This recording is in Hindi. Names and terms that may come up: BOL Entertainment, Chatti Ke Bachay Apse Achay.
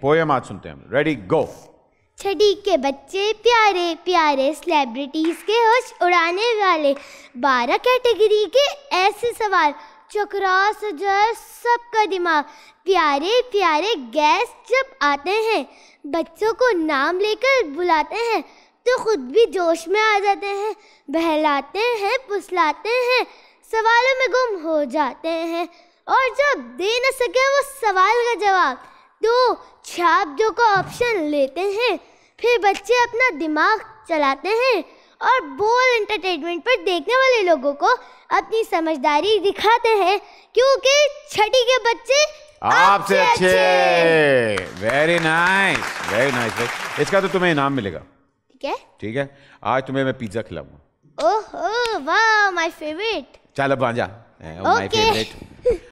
पोएम आज सुनते हैं। Ready go. छठी के बच्चे प्यारे प्यारे सेलिब्रिटीज के होश उड़ाने वाले 12 कैटेगरी के ऐसे सवाल चकरा सजा सबका दिमाग। प्यारे प्यारे गेस्ट जब आते हैं बच्चों को नाम लेकर बुलाते हैं तो खुद भी जोश में आ जाते हैं, बहलाते हैं, फुसलाते हैं, सवालों में गुम हो जाते हैं और जब दे न सके वो सवाल का जवाब तो छाप जो का ऑप्शन लेते हैं। फिर बच्चे अपना दिमाग चलाते हैं और बोल एंटरटेनमेंट पर देखने वाले लोगों को अपनी समझदारी दिखाते हैं, क्योंकि छठी के बच्चे आपसे अच्छे। Very nice, very nice. इसका तो तुम्हें इनाम मिलेगा। ठीक है, ठीक है। आज तुम्हें मैं पिज्जा खिलाऊंगा। ओह वाह, माय फेवरेट। चलो भांजा, माय फेवरेट।